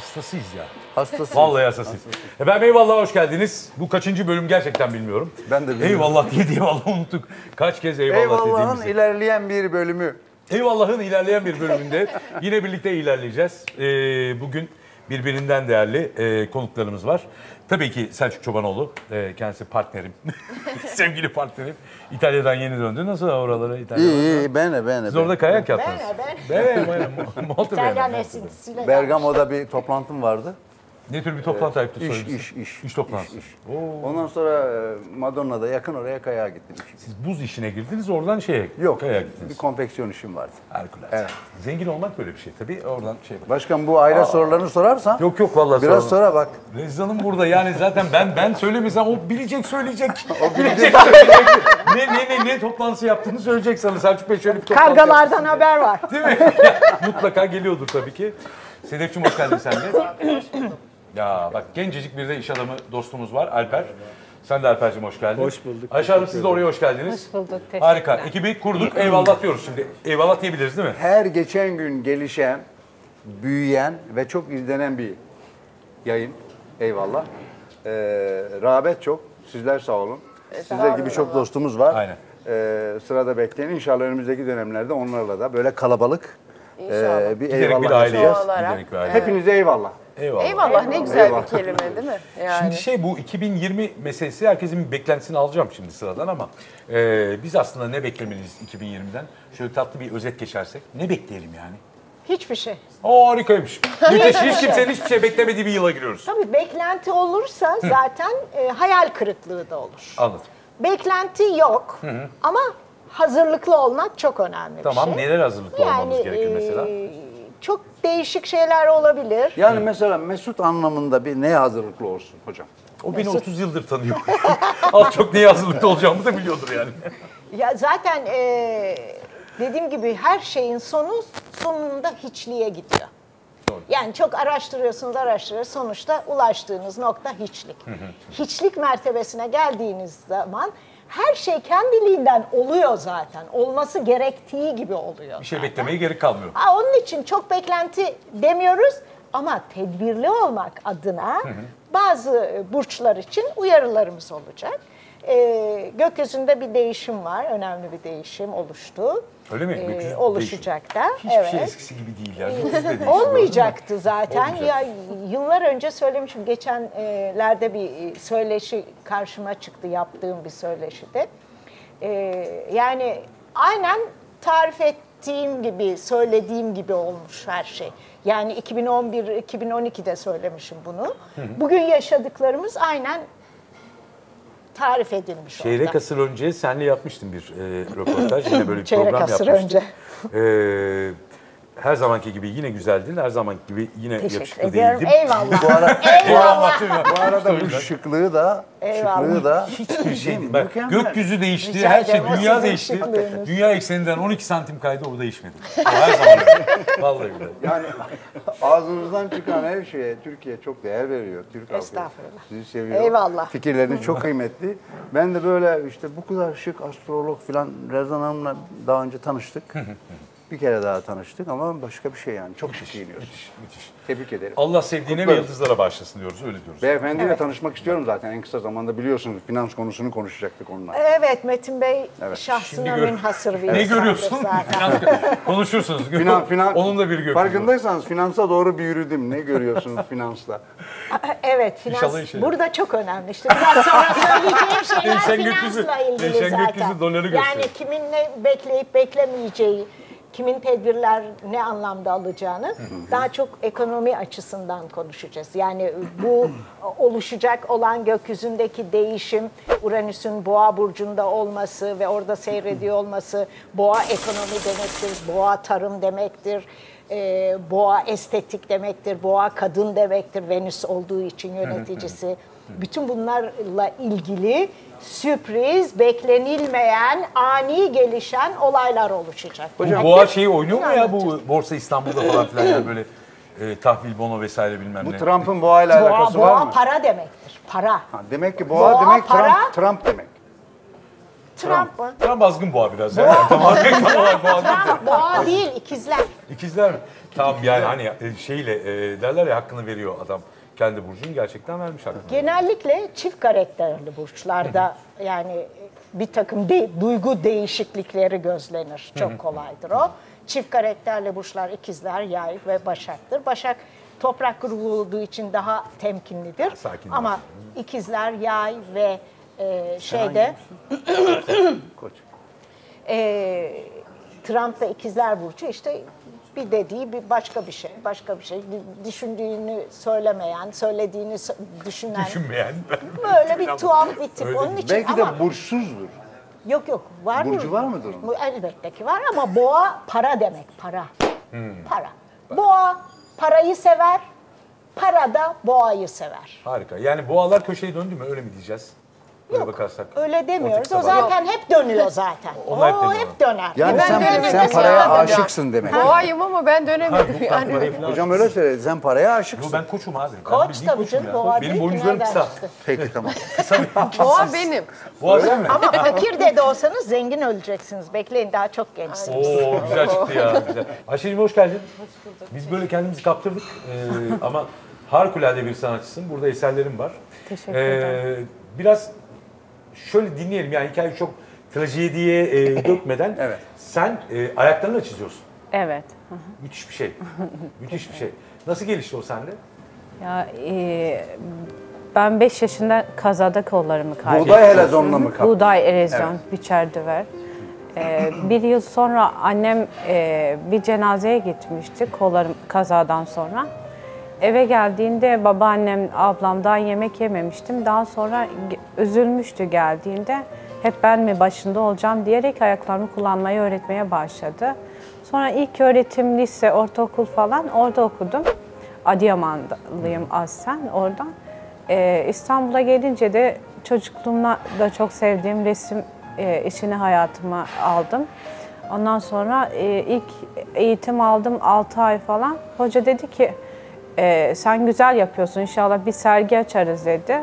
Hastasıyız ya. Hastasıyız. Vallahi hastasıyız. Efendim eyvallah, hoş geldiniz. Bu kaçıncı bölüm gerçekten bilmiyorum. Ben de bilmiyorum. Eyvallah diye eyvallah unuttuk. Kaç kez eyvallah dediğimizi. Eyvallah'ın ilerleyen bir bölümü. Eyvallah'ın ilerleyen bir bölümünde yine birlikte ilerleyeceğiz. Bugün birbirinden değerli konuklarımız var. Tabii ki Selçuk Çobanoğlu, kendisi partnerim, sevgili partnerim. İtalya'dan yeni döndü. Nasıl oralara İtalya'dan? İyi, ben de. Siz orada kayak yaptınız. Ben. İtalyan esintisiyle. Bergamo'da bir toplantım vardı. Ne tür bir toplantı ayıptı söylediğiniz? İş toplantısı. Ondan sonra Madonna'da yakın oraya kayağa gittim. Siz buz işine girdiniz, oradan şeye gittiniz. Yok, kayağa gittiniz. Bir konfeksiyon işim vardı. Evet. Zengin olmak böyle bir şey tabii. Oradan şey bak. Başkan bu aile sorularını sorarsan. Yok vallahi biraz sonra bak. Rezan'ım burada yani zaten ben söylemesem o bilecek söyleyecek. O bilecek söyleyecek. Ne toplantısı yaptığını söyleyecek sana. Selçuk Bey şöyle bir toplantı. Kavgalardan haber var. Değil mi? Mutlaka geliyordur tabii ki. Sedef'cim hoş geldin sen de. Ya bak gencecik bir de iş adamı dostumuz var Alper. Sen de Alper'cim hoş geldin. Hoş bulduk. Ayşe Hanım siz de oraya hoş geldiniz. Hoş bulduk. Harika. Ekibi kurduk. Eyvallah diyoruz şimdi. Eyvallah diyebiliriz değil mi? Her geçen gün gelişen, büyüyen ve çok izlenen bir yayın. Eyvallah. Rağbet çok. Sizler sağ olun. Sizler gibi çok dostumuz var. Aynen. Sırada bekleyen inşallah önümüzdeki dönemlerde onlarla da böyle kalabalık bir eyvallah edeceğiz. Hepinize eyvallah. Eyvallah ne güzel bir kelime değil mi? Yani. Şimdi bu 2020 meselesi herkesin beklentisini alacağım şimdi sıradan ama biz aslında ne beklemeliyiz 2020'den? Şöyle tatlı bir özet geçersek ne bekleyelim yani? Hiçbir şey. Harikaymış. Müthiş. Hiç kimsenin hiçbir şey beklemediği bir yıla giriyoruz. Tabii beklenti olursa zaten hayal kırıklığı da olur. Anladım. Beklenti yok ama hazırlıklı olmak çok önemli bir şey. Neler hazırlıklı olmamız gerekir mesela? Çok değişik şeyler olabilir. Yani mesela Mesut anlamında bir neye hazırlıklı olsun hocam? O beni 30 yıldır tanıyor. Az çok neye hazırlıklı olacağımı da biliyordur yani. Ya zaten dediğim gibi her şeyin sonunda hiçliğe gidiyor. Doğru. Yani çok araştırıyorsunuz sonuçta ulaştığınız nokta hiçlik. Hiçlik mertebesine geldiğiniz zaman her şey kendiliğinden oluyor zaten. Olması gerektiği gibi oluyor. Bir şey beklemeye gerek kalmıyor. Onun için çok beklenti demiyoruz ama tedbirli olmak adına bazı burçlar için uyarılarımız olacak. Gökyüzünde bir değişim var. Önemli bir değişim oluştu. Öyle mi? Oluşacak da. Hiçbir şey eskisi gibi değil. Yani. Olmayacaktı zaten. Ya, yıllar önce söylemişim. Geçenlerde bir söyleşi karşıma çıktı. Yaptığım bir söyleşide. Yani aynen tarif ettiğim gibi, söylediğim gibi olmuş her şey. Yani 2011-2012'de söylemişim bunu. Bugün yaşadıklarımız aynen tarif edilmiş. Çeyrek asır önce senle yapmıştım bir röportaj. Yine böyle bir program yapmıştım. Çeyrek asır önce. Her zamanki gibi yine güzeldin. Her zamanki gibi yine yakışıklı değildim. Eyvallah. Bu arada bu şıklığı da hiçbir şey değil. Bak, gökyüzü değişti. Her şey, dünya değişti. Şıklığınız. Dünya ekseninden 12 santim kaydı, o değişmedi. Her zaman. Vallahi öyle. Yani ağzınızdan çıkan her şeye Türkiye çok değer veriyor. Türk estağfurullah. Sizi seviyor. Eyvallah. Fikirleriniz çok kıymetli. Ben de böyle işte bu kadar şık astrolog falan Rezan Hanım'la daha önce tanıştık. Bir kere daha tanıştık ama başka bir şey yani. Çok şükürleniyoruz. Müthiş. Tebrik ederim. Allah sevdiğine ve yıldızlara başlasın diyoruz. Öyle diyoruz. Beyefendiyle tanışmak istiyorum zaten. En kısa zamanda biliyorsunuz finans konusunu konuşacaktık onunla. Evet Metin Bey şahsına münhasır bir insan. Ne görüyorsun? Konuşursunuz. Onun da bir gökyüzü. Farkındaysanız finansa doğru bir yürüdüm. Ne görüyorsunuz finansla? Evet finans burada çok önemli. İşte biraz sonra söyleyeceğim şeyler finansla ilgili zaten. Doları yani kimin ne bekleyip beklemeyeceği, kimin tedbirler ne anlamda alacağını daha çok ekonomi açısından konuşacağız. Yani bu oluşacak olan gökyüzündeki değişim, Uranüs'ün Boğa burcunda olması ve orada seyrediyor olması, Boğa ekonomi demektir, Boğa tarım demektir, Boğa estetik demektir, Boğa kadın demektir, Venüs olduğu için yöneticisi. Bütün bunlarla ilgili sürpriz, beklenilmeyen, ani gelişen olaylar oluşacak. Hocam, boğa şeyi oynuyor mu ya bu Borsa İstanbul'da falan filan böyle tahvil bono vesaire bilmem ne. Bu Trump'ın boğayla alakası var mı? Boğa para demektir. Para. Ha, demek ki boğa demek para, Trump demek. Trump mı? Trump azgın boğa biraz. Boğa. Yani. Tamam, Trump boğa değil, ikizler. İkizler mi? Tamam yani hani şeyle derler ya, hakkını veriyor adam. Kendi burcunu gerçekten vermiş hakkını. Genellikle çift karakterli burçlarda yani bir takım duygu değişiklikleri gözlenir. Çok kolaydır o. Çift karakterli burçlar ikizler, yay ve başaktır. Başak toprak grubu olduğu için daha temkinlidir. Sakin ama yani. İkizler, yay ve şeyde Koç. Trump'ta ikizler burcu işte bir dediği bir başka bir şey düşündüğünü söylemeyen, söylediğini düşünmeyen böyle bir tuhaf bir tip. Öyle onun için belki ama, de burçsuzdur. Yok yok var mı? Burcu var mıdır? Elbette ki var ama boğa para demek, para. Para. Boğa parayı sever, para da boğayı sever. Harika. Yani boğalar köşeye döndü mü öyle mi diyeceğiz? Yok, bakarsak, öyle demiyoruz. O zaten hep dönüyor zaten. O hep döner. Yani sen paraya aşıksın demek. Boğayım ama ben dönemedim. Yani. Hocam öyle söyle, sen paraya aşıksın. Yo, ben koçum abi. Koç tabii canım, boğa benim boyuncularım kısa. Peki tamam. Boğa benim. Boğa sen mi? Ama fakir de olsanız zengin öleceksiniz. Bekleyin daha çok gençsiniz. Oo güzel çıktı ya. Ayşe'cim hoş geldin. Hoş bulduk. Biz böyle kendimizi kaptırdık ama harikulade bir sanatçısın. Burada eserlerim var. Teşekkür ederim. Biraz şöyle dinleyelim yani hikayeyi çok trajediye dökmeden. Evet. Sen ayaklarını çiziyorsun. Evet. Müthiş bir şey. Müthiş bir şey. Nasıl gelişti o sende? Ya ben 5 yaşında kazada kollarımı kaybettim. Buğday erozonla mı kaptın? Buğday erozon, evet. Biçerdiver. Bir yıl sonra annem bir cenazeye gitmişti kollarım kazadan sonra. Eve geldiğinde babaannem, ablamdan yemek yememiştim. Daha sonra üzülmüştü geldiğinde. Hep ben mi başında olacağım diyerek ayaklarımı kullanmayı öğretmeye başladı. Sonra ilk öğretim lise, ortaokul falan orada okudum. Adıyamanlıyım aslen oradan. İstanbul'a gelince de çocukluğumda da çok sevdiğim resim işini hayatıma aldım. Ondan sonra ilk eğitim aldım 6 ay falan. Hoca dedi ki, sen güzel yapıyorsun, inşallah bir sergi açarız dedi.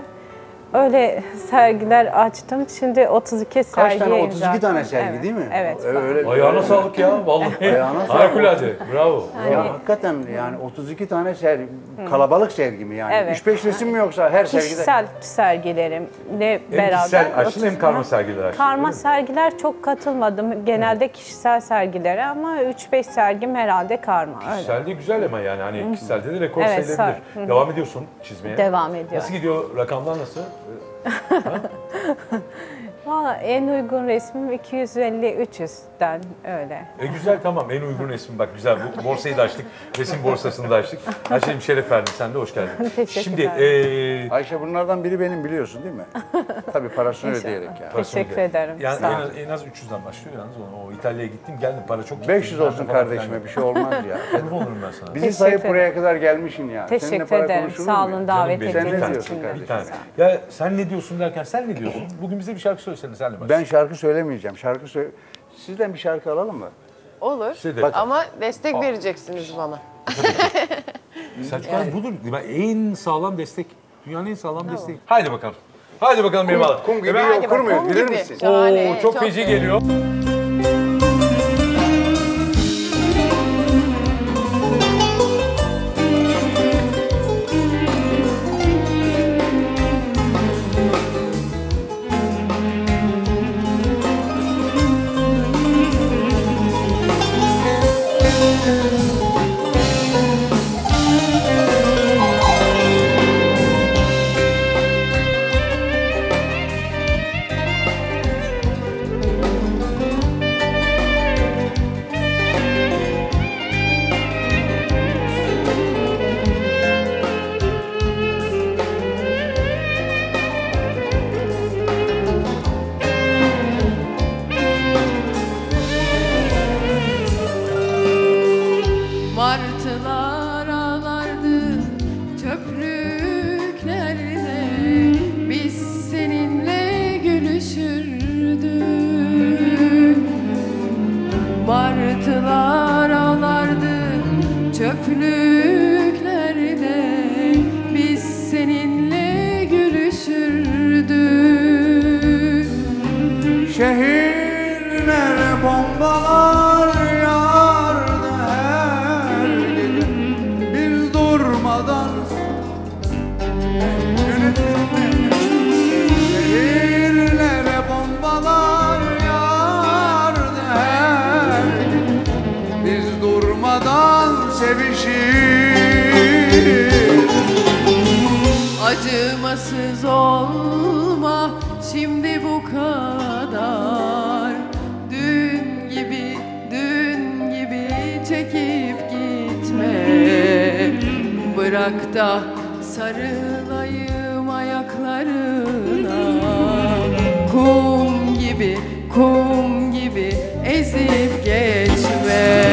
Öyle sergiler açtım. Şimdi 32 sergiye imza. Kaç tane? 32 tane sergi, evet. Değil mi? Evet. Öyle, ayağına sağlık ya. Vallahi. Ayağına sağlık. Harikulade. Bravo. Yani. Ya, hakikaten yani 32 tane sergi, kalabalık sergi mi yani? Evet. 3-5 resim mi yoksa her sergide? Kişisel sergilerimle beraber. Hem kişisel açtın hem karma sergiler açtın. Karma sergiler çok katılmadım. Genelde kişisel sergilere ama 3-5 sergim herhalde karma. Kişisel de güzel ama yani hani kişiselde de rekor sayılabilir. Devam ediyorsun çizmeye. Devam ediyorum. Nasıl gidiyor? Rakamlar nasıl? Valla en uygun resmim 250-300'den öyle. Güzel, tamam, en uygun resmim bak güzel, bu borsayı da açtık, resim borsasını da açtık. Ayşe'cim şeref verdin, sen de hoş geldin. Şimdi Ayşe bunlardan biri benim, biliyorsun değil mi? Tabii parasını ödeyerek yani. Teşekkür ederim. Yani en az 300'den başlıyor yalnız. O İtalya'ya gittim geldim, para çok gitti. 500 olsun kardeşime, bir şey olmaz ya. Kurban olurum ben sana. Bizi sayıp buraya kadar gelmişsin ya. Teşekkür ederim, sağ olun davet ettiğiniz için. Ya sen ne diyorsun derken sen ne diyorsun? Bugün bize bir şarkı söyle. Ben şarkı söylemeyeceğim. Sizden bir şarkı alalım mı? Olur. Ama destek vereceksiniz bana. Selçuk abi budur. En sağlam destek. Dünyanın en sağlam desteği. Haydi bakalım. Haydi bakalım Eyvallah. Kum gibi kurmuyor. Bilir misin? Oo, çok feci geliyor. Şehir durmadan sevişir. Acımasız olma şimdi bu kadar. Dün gibi çekip gitme. Bırak da sarılayım ayaklarına. Kum gibi ezip geçme.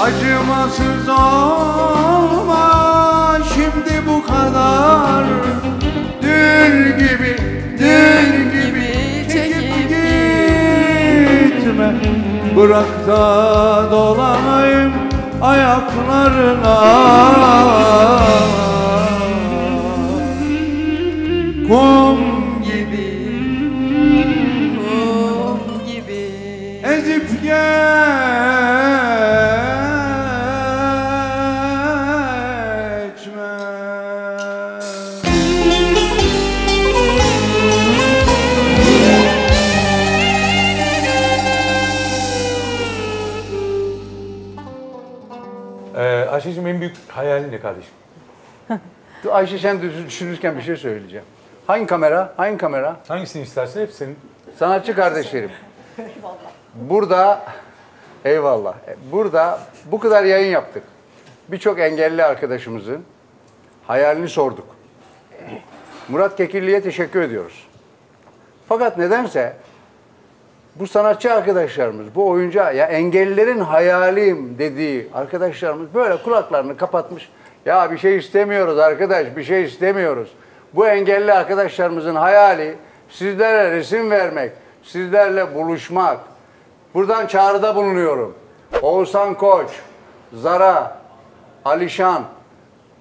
Acımasız olma şimdi bu kadar. Dün gibi çekip gitme. Bırak da dolanayım ayaklarına. Kum gibi ezip geçme. Ayşe'cim, en büyük hayalin ne kardeşim? Ayşe, sen düşünürken bir şey söyleyeceğim. Hangi kamera? Hangisini istersen hep senin. Sanatçı kardeşlerim. Eyvallah. Burada bu kadar yayın yaptık. Birçok engelli arkadaşımızın hayalini sorduk. Murat Kekilli'ye teşekkür ediyoruz. Fakat nedense bu sanatçı arkadaşlarımız, bu oyuncu, ya engellilerin hayalim dediği arkadaşlarımız böyle kulaklarını kapatmış. Ya bir şey istemiyoruz arkadaş, bir şey istemiyoruz. Bu engelli arkadaşlarımızın hayali sizlere resim vermek, sizlerle buluşmak. Buradan çağrıda bulunuyorum. Oğuzhan Koç, Zara, Alişan,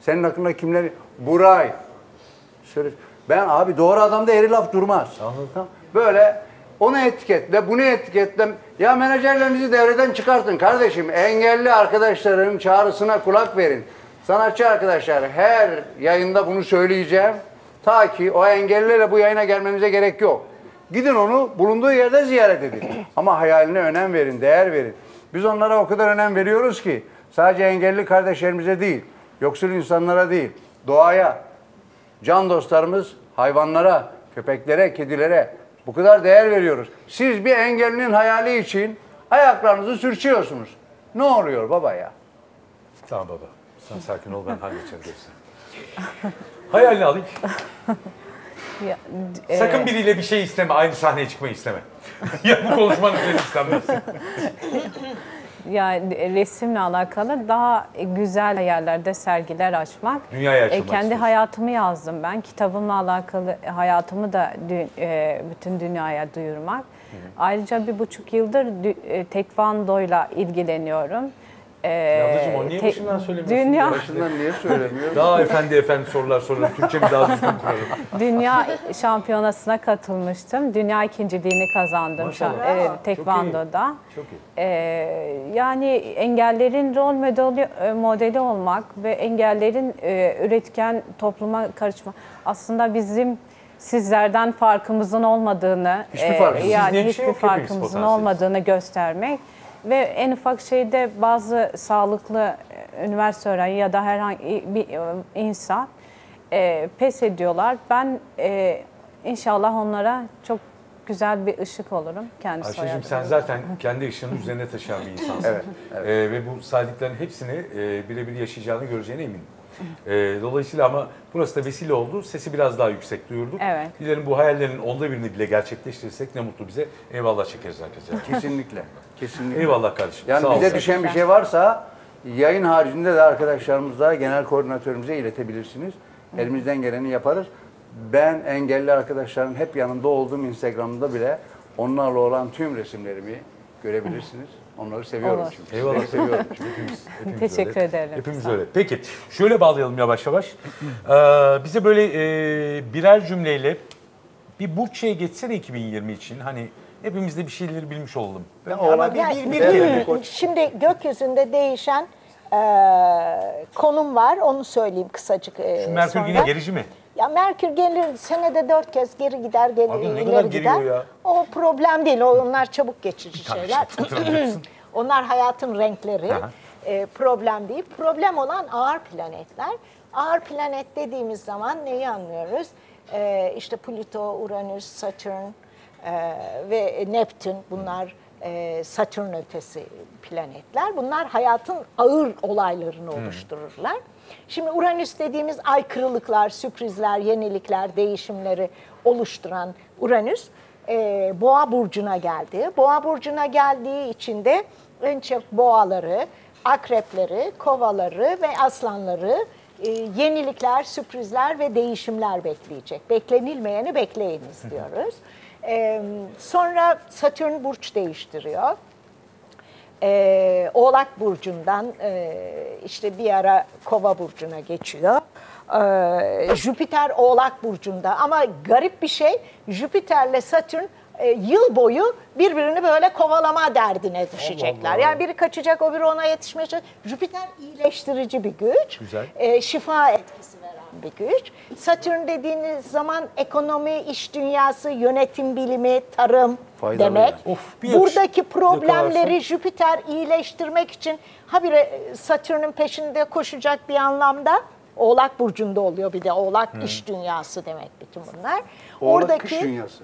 senin hakkında kimler? Buray. Ben abi doğru adamda eri laf durmaz. Böyle onu etiketle, bunu etiketle. Ya menajerlerimizi devreden çıkartın kardeşim. Engelli arkadaşların çağrısına kulak verin. Sanatçı arkadaşlar, her yayında bunu söyleyeceğim. Ta ki o engellilerle bu yayına gelmemize gerek yok. Gidin onu bulunduğu yerde ziyaret edin. Ama hayaline önem verin, değer verin. Biz onlara o kadar önem veriyoruz ki sadece engelli kardeşlerimize değil, yoksul insanlara değil, doğaya, can dostlarımız, hayvanlara, köpeklere, kedilere bu kadar değer veriyoruz. Siz bir engellinin hayali için ayaklarınızı sürçüyorsunuz. Ne oluyor baba ya? Tamam baba, sen sakin ol, ben halledeceğim diyorsun. Hayalini alayım. Ya, sakın biriyle bir şey isteme, aynı sahneye çıkmayı isteme. Ya bu konuşmanın üzerine istemez. Ya resimle alakalı daha güzel hayallerde sergiler açmak. Dünyayı açmak kendi istiyorsun. Hayatımı yazdım ben. Kitabımla alakalı hayatımı da bütün dünyaya duyurmak. Hı. Ayrıca 1,5 yıldır tekvandoyla ilgileniyorum. Yalnızcığım, o niye başından söylemiyorsun? Başından niye söylemiyorsun? Daha efendi sorular soruyorum. Türkçemi daha düzgün kurarım. Dünya şampiyonasına katılmıştım. Dünya ikinciliğini kazandım. Maşallah. Tekvando'da. Çok iyi. Yani engellerin rol modeli olmak ve engellerin üretken topluma karışma. Aslında bizim sizlerden farkımızın olmadığını, hiçbir farkımızın olmadığını göstermek. Ve en ufak şeyde bazı sağlıklı üniversite öğrenci ya da herhangi bir insan pes ediyorlar. Ben inşallah onlara çok güzel bir ışık olurum. Ayşe'cim, sen zaten kendi ışığının üzerine taşıyan bir insansın. Evet. Ve bu saydıkların hepsini birebir yaşayacağını, göreceğine eminim. Dolayısıyla ama burası da vesile oldu. Sesi biraz daha yüksek duyurduk. Evet. Dilerim bu hayallerin onda birini bile gerçekleştirirsek ne mutlu bize. Eyvallah çekeriz arkadaşlar. Kesinlikle. Eyvallah kardeşim. Yani sağ bize düşen bir şey varsa yayın haricinde de arkadaşlarımızla genel koordinatörümüze iletebilirsiniz. Elimizden geleni yaparız. Ben engelli arkadaşların hep yanında olduğum Instagram'da bile onlarla olan tüm resimlerimi görebilirsiniz. Onları seviyorum çünkü. Eyvallah, seviyorum çünkü. Hepimiz teşekkür ederim. Hepimiz öyle. Peki, şöyle bağlayalım yavaş. Bize böyle birer cümleyle bir Burç'e geçsene 2020 için. Hani hepimiz de bir şeyleri bilmiş olalım. Şimdi gökyüzünde değişen konum var. Onu söyleyeyim kısacık. Şu Merkür sonra. Yine gerici mi? Ya Merkür gelir, senede 4 kez geri gider, ileri gider. Ya. O problem değil, onlar çabuk geçici şeyler. Onlar hayatın renkleri. problem değil. Problem olan ağır planetler. Ağır planet dediğimiz zaman neyi anlıyoruz? İşte Plüto, Uranüs, Saturn ve Neptün, bunlar Satürn ötesi planetler. Bunlar hayatın ağır olaylarını oluştururlar. Şimdi Uranüs dediğimiz aykırılıklar, sürprizler, yenilikler, değişimleri oluşturan Uranüs Boğa burcuna geldi. Boğa burcuna geldiği için de en çok boğaları, akrepleri, kovaları ve aslanları yenilikler, sürprizler ve değişimler bekleyecek. Beklenilmeyeni bekleyiniz diyoruz. Sonra Satürn burç değiştiriyor. Oğlak burcundan işte bir ara Kova burcuna geçiyor. Jüpiter Oğlak burcunda, ama garip bir şey, Jüpiter'le Satürn yıl boyu birbirini böyle kovalama derdine düşecekler. Allah. Yani biri kaçacak, o biri ona yetişmeye çalışacak. Jüpiter iyileştirici bir güç. Güzel. Şifa etkisi veren bir güç. Satürn dediğiniz zaman ekonomi, iş dünyası, yönetim bilimi, tarım faydalı demek. Buradaki problemleri Jüpiter iyileştirmek için habire Satürn'ün peşinde koşacak bir anlamda. Oğlak burcunda oluyor bir de. Oğlak iş dünyası demek bütün bunlar. Oğlak kış dünyası.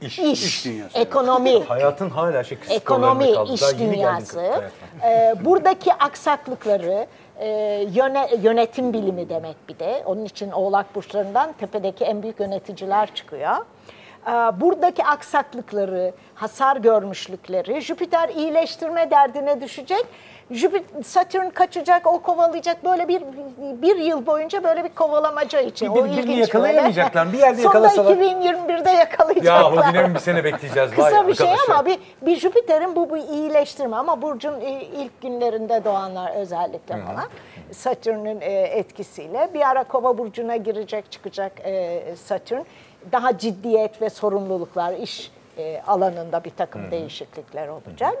İş dünyası. Ekonomi. Yani. Hayatın hala şey kısıtlarına kaldı. Ekonomi, iş dünyası. Buradaki aksaklıkları, yönetim bilimi demek bir de. Onun için Oğlak burçlarından tepedeki en büyük yöneticiler çıkıyor. Buradaki aksaklıkları, hasar görmüşlükleri, Jüpiter iyileştirme derdine düşecek. Satürn kaçacak, o kovalayacak, böyle bir yıl boyunca böyle bir kovalamaca için. Birbirini yakalayamayacaklar. Böyle. Bir yerde yakalasalar. Sonra 2021'de yakalayacaklar. Ya o dönem bir sene bekleyeceğiz. Kısa bir arkadaşlar. Şey ama bir Jüpiter'in bu iyileştirme, ama burcun ilk günlerinde doğanlar özellikle falan. Satürn'ün etkisiyle bir ara Kova burcuna girecek, çıkacak Satürn. Daha ciddiyet ve sorumluluklar, iş alanında bir takım değişiklikler olacak.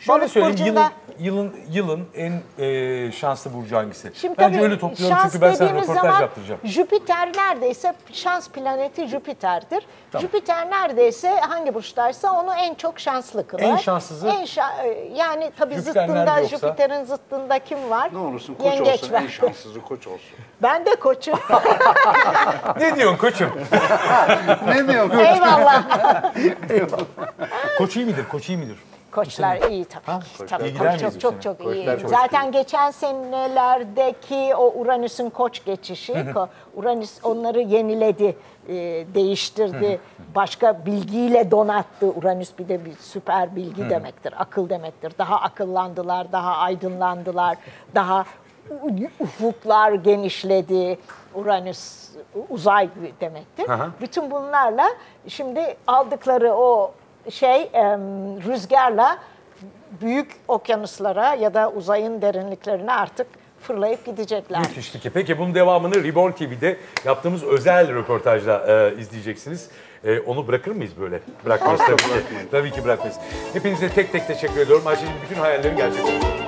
Şöyle söyleyeyim, yılın en şanslı burcu hangisi? Şimdi bence öyle topluyorum, çünkü ben sana röportaj yaptıracağım. Jüpiter neredeyse, şans planeti Jüpiter'dir. Tamam. Jüpiter neredeyse hangi burçtaysa onu en çok şanslı kılar. En şanssızı? Yani tabii Jüpiter zıttında, Jüpiter'in zıttında kim var? Ne olursun koç yengeç olsun, var. En şanssızı koç olsun. Ben de koçum. Ne diyorsun koçum? Ne diyorsun? Eyvallah. Eyvallah. Koç iyi midir? Koç iyi midir? Koçlar iyi tabii. Tabii çok iyi. Koçlar zaten çok iyi. Geçen senelerdeki o Uranüs'ün koç geçişi, Uranüs onları yeniledi, değiştirdi, başka bilgiyle donattı. Uranüs bir de bir süper bilgi demektir, akıl demektir. Daha akıllandılar, daha aydınlandılar, daha ufuklar genişledi. Uranüs uzay demektir. Bütün bunlarla şimdi aldıkları o rüzgarla büyük okyanuslara ya da uzayın derinliklerine artık fırlayıp gidecekler. Müthişlik. Peki bunun devamını Reborn TV'de yaptığımız özel röportajla izleyeceksiniz. Onu bırakır mıyız böyle? Bırakmayız tabii ki. Tabii ki bırakmayız. Hepinize tek tek teşekkür ediyorum. Ayşe'nin bütün hayalleri gerçekleşti.